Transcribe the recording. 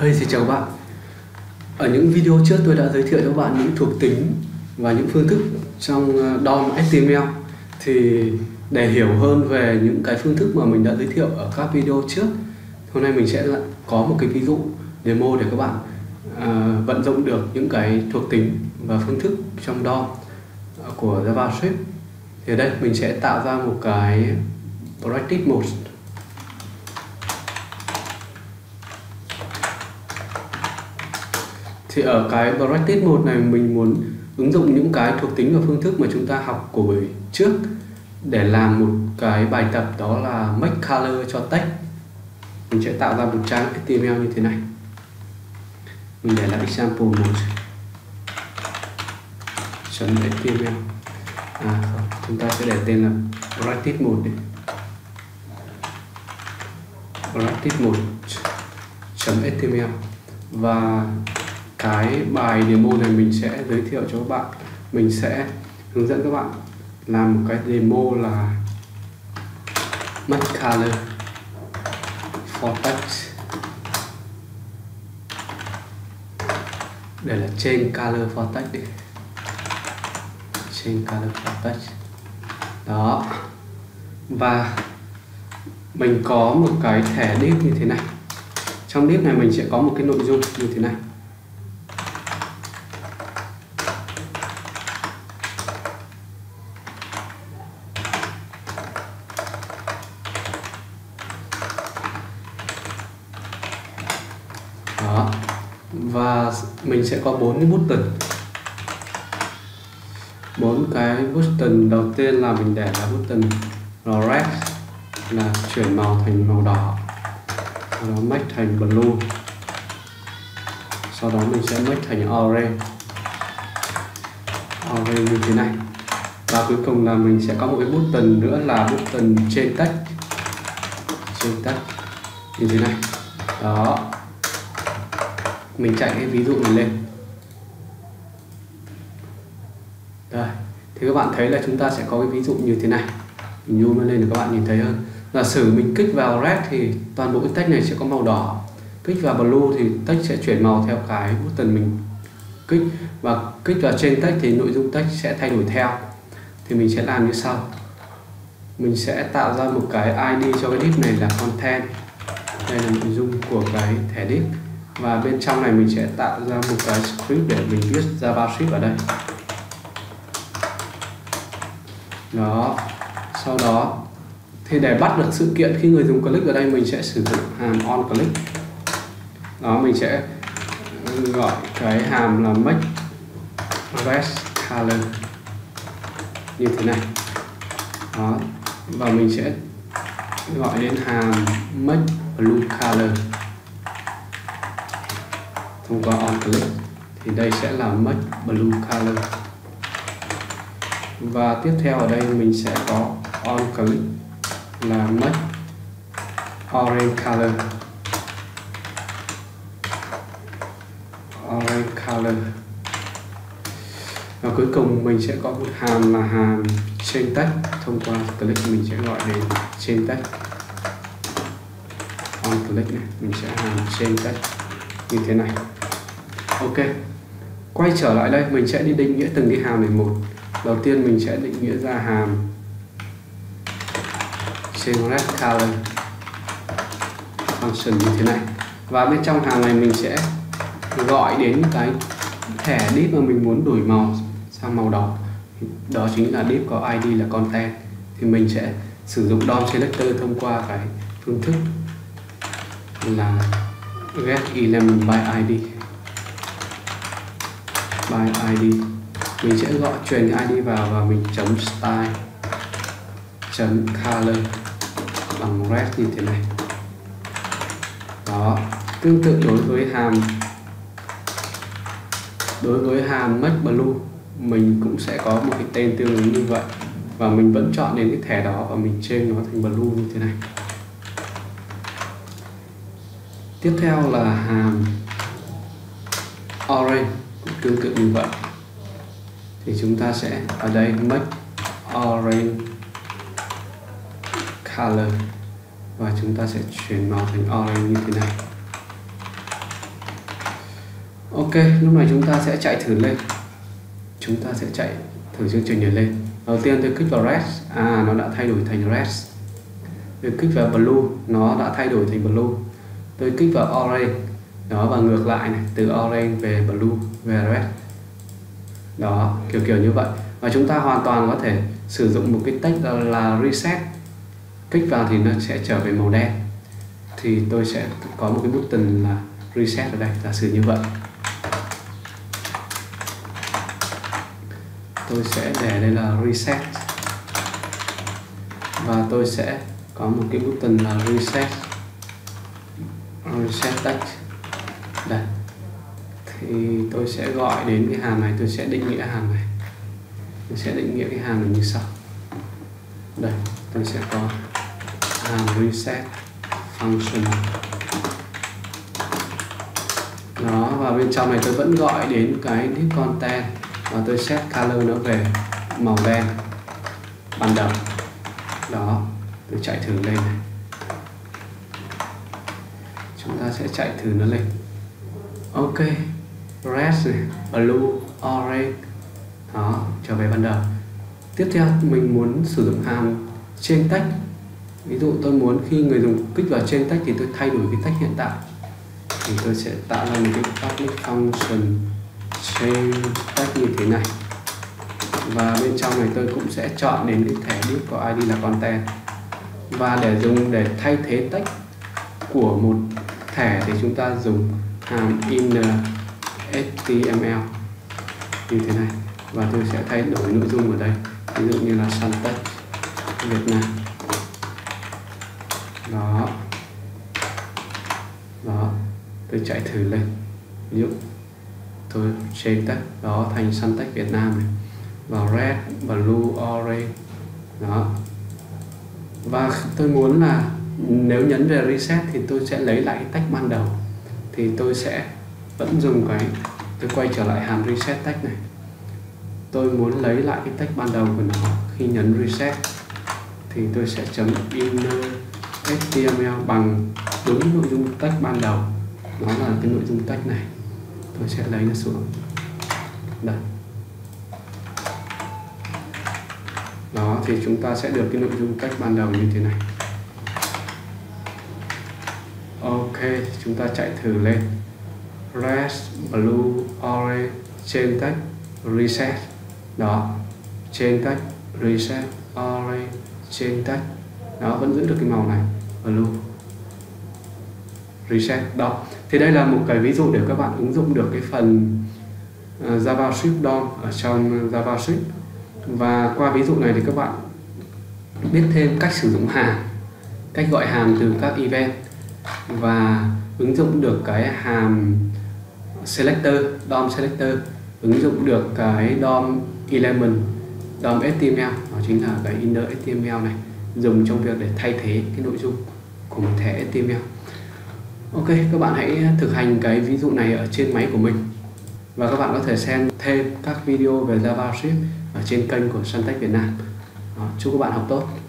Hey, xin chào bạn. Ở những video trước tôi đã giới thiệu cho bạn những thuộc tính và những phương thức trong DOM HTML. Thì để hiểu hơn về những cái phương thức mà mình đã giới thiệu ở các video trước, hôm nay mình sẽ có một cái ví dụ demo để các bạn vận dụng được những cái thuộc tính và phương thức trong DOM của JavaScript. Thì ở đây mình sẽ tạo ra một cái practice mode. Thì ở cái practice mode này mình muốn ứng dụng những cái thuộc tính và phương thức mà chúng ta học của buổi trước để làm một cái bài tập, đó là make color cho text. Mình sẽ tạo ra một trang HTML như thế này. Mình để là example mode.html. Chúng ta sẽ để tên là practice mode đi. Practice mode.html. Và cái bài demo này mình sẽ giới thiệu cho các bạn, mình sẽ hướng dẫn các bạn làm một cái demo là make color for text, để là change color for text đi. Change color for text đó, và mình có một cái thẻ div như thế này. Trong div này mình sẽ có một cái nội dung như thế này. Đó. Và mình sẽ có 4 cái button. 4 cái button. Đầu tiên là mình để là button red, là chuyển màu thành màu đỏ, sau đó make thành blue, sau đó mình sẽ make thành orange như thế này. Và cuối cùng là mình sẽ có một cái button nữa là button change text như thế này. Đó, mình chạy cái ví dụ này lên. Đây, thì các bạn thấy là chúng ta sẽ có cái ví dụ như thế này. Mình zoom nó lên để các bạn nhìn thấy hơn. Giả sử mình kích vào red thì toàn bộ cái text này sẽ có màu đỏ. Kích vào blue thì text sẽ chuyển màu theo cái button mình kích. Và kích vào trên text thì nội dung text sẽ thay đổi theo. Thì mình sẽ làm như sau. Mình sẽ tạo ra một cái ID cho cái div này là content. Đây là nội dung của cái thẻ div. Và bên trong này mình sẽ tạo ra một cái script để mình viết JavaScript ở đây. Đó, sau đó thì để bắt được sự kiện khi người dùng click ở đây, mình sẽ sử dụng hàm on click. Đó, mình sẽ gọi cái hàm là make rest color như thế này. Đó, và mình sẽ gọi đến hàm make blue color thông qua on click, thì đây sẽ là make blue color. Và tiếp theo ở đây mình sẽ có on click là make orange color. Và cuối cùng mình sẽ có một hàm là hàm change text, thông qua click mình sẽ gọi đến change text. On click này mình sẽ hàm change text như thế này. Ok, quay trở lại đây, mình sẽ đi định nghĩa từng cái hàm này một. Đầu tiên mình sẽ định nghĩa ra hàm change_color function như thế này. Và bên trong hàm này mình sẽ gọi đến cái thẻ div mà mình muốn đổi màu sang màu đỏ. Đó chính là div có ID là content. Thì mình sẽ sử dụng DOM selector thông qua cái phương thức là get element by ID. Mình sẽ gọi truyền cái ID vào và mình chấm style chấm color bằng red như thế này. Đó, tương tự đối với hàm make blue, mình cũng sẽ có một cái tên tương ứng như vậy, và mình vẫn chọn đến cái thẻ đó và mình change nó thành blue như thế này. Tiếp theo là hàm orange, cũng tương tự như vậy. Thì chúng ta sẽ ở đây make orange color và chúng ta sẽ chuyển màu thành orange như thế này. Ok, lúc này chúng ta sẽ chạy thử lên. Chúng ta sẽ chạy thử chương trình này lên. Đầu tiên tôi kích vào red, nó đã thay đổi thành red. Tôi kích vào blue, nó đã thay đổi thành blue. Tôi kích vào orange, đó, và ngược lại này, từ orange về blue về red. Đó, kiểu như vậy. Và chúng ta hoàn toàn có thể sử dụng một cái text là reset. Kích vào thì nó sẽ trở về màu đen. Thì tôi sẽ có một cái button là reset ở đây, giả sử như vậy. Tôi sẽ để đây là reset. Và tôi sẽ có một cái button là reset text. Đây. Thì tôi sẽ gọi đến cái hàm này, tôi sẽ định nghĩa hàm này. Tôi sẽ định nghĩa cái hàm này như sau. Đây, tôi sẽ có hàm reset function. Đó, và bên trong này tôi vẫn gọi đến cái content và tôi set color nó về màu đen ban đầu. Đó, tôi chạy thử lên này. Chúng ta sẽ chạy thử nó lên. Ok, red này, blue, orange. Đó, trở về ban đầu. Tiếp theo mình muốn sử dụng hàm trên text. Ví dụ tôi muốn khi người dùng kích vào trên text thì tôi thay đổi cái text hiện tại. Thì tôi sẽ tạo ra một cái public function trên text như thế này. Và bên trong này tôi cũng sẽ chọn đến cái thẻ div có ID là content. Và để dùng để thay thế text của một thẻ thì chúng ta dùng hàm inner HTML như thế này. Và tôi sẽ thay đổi nội dung ở đây, ví dụ như là Suntech Việt Nam. Đó. Đó, tôi chạy thử lên. Ví dụ tôi change text đó thành Suntech Việt Nam này. Vào red, blue, orange. Đó. Và tôi muốn là nếu nhấn về reset thì tôi sẽ lấy lại text ban đầu. Thì tôi sẽ vẫn dùng cái, tôi quay trở lại hàm reset text này. Tôi muốn lấy lại cái text ban đầu của nó. Khi nhấn reset thì tôi sẽ chấm inner HTML bằng đúng nội dung text ban đầu. Đó là cái nội dung text này. Tôi sẽ lấy nó xuống. Đây. Đó, thì chúng ta sẽ được cái nội dung text ban đầu như thế này. Ok, chúng ta chạy thử lên. Red, blue, orange, change text, reset. Đó, change text, reset, orange, change text. Đó, vẫn giữ được cái màu này, blue, reset. Đó, thì đây là một cái ví dụ để các bạn ứng dụng được cái phần JavaScript DOM ở trong JavaScript. Và qua ví dụ này thì các bạn biết thêm cách sử dụng hàm, cách gọi hàm từ các event và ứng dụng được cái hàm selector, DOM selector, ứng dụng được cái DOM element, DOM HTML, đó chính là cái inner HTML này, dùng trong việc để thay thế cái nội dung của một thẻ HTML. Ok, các bạn hãy thực hành cái ví dụ này ở trên máy của mình. Và các bạn có thể xem thêm các video về JavaScript ở trên kênh của Suntech Việt Nam. Đó, chúc các bạn học tốt.